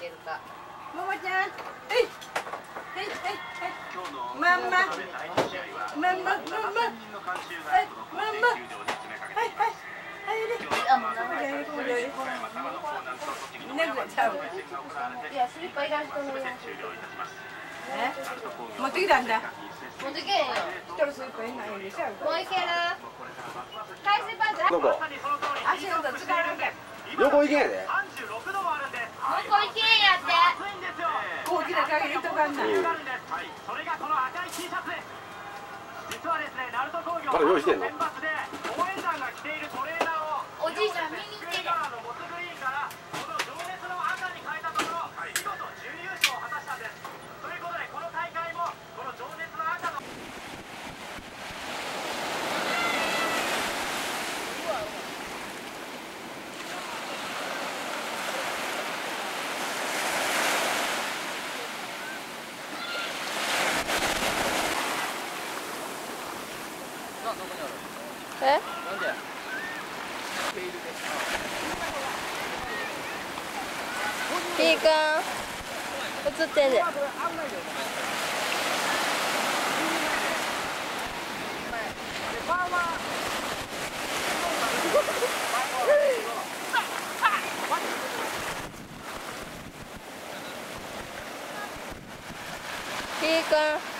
けるか。ももちゃん、はいはいはいはい。まんま、まんま、まんま、いや、スリッパいらん人もいます。ね、持ってきたんだ。持ってけんよ。一人スープいないんでしょ。もういける。海水パンツ。どこ。足の裏使えるけ。横行けやで。横行けやって。大きな影入れとかんない。それがこの赤い T シャツ。実はですね、鳴門工業。まだ用意してんの。選抜で応援団が着ているトレーナーを。おじいちゃん見に来てる。ピーカン映ってんで。ピーカン。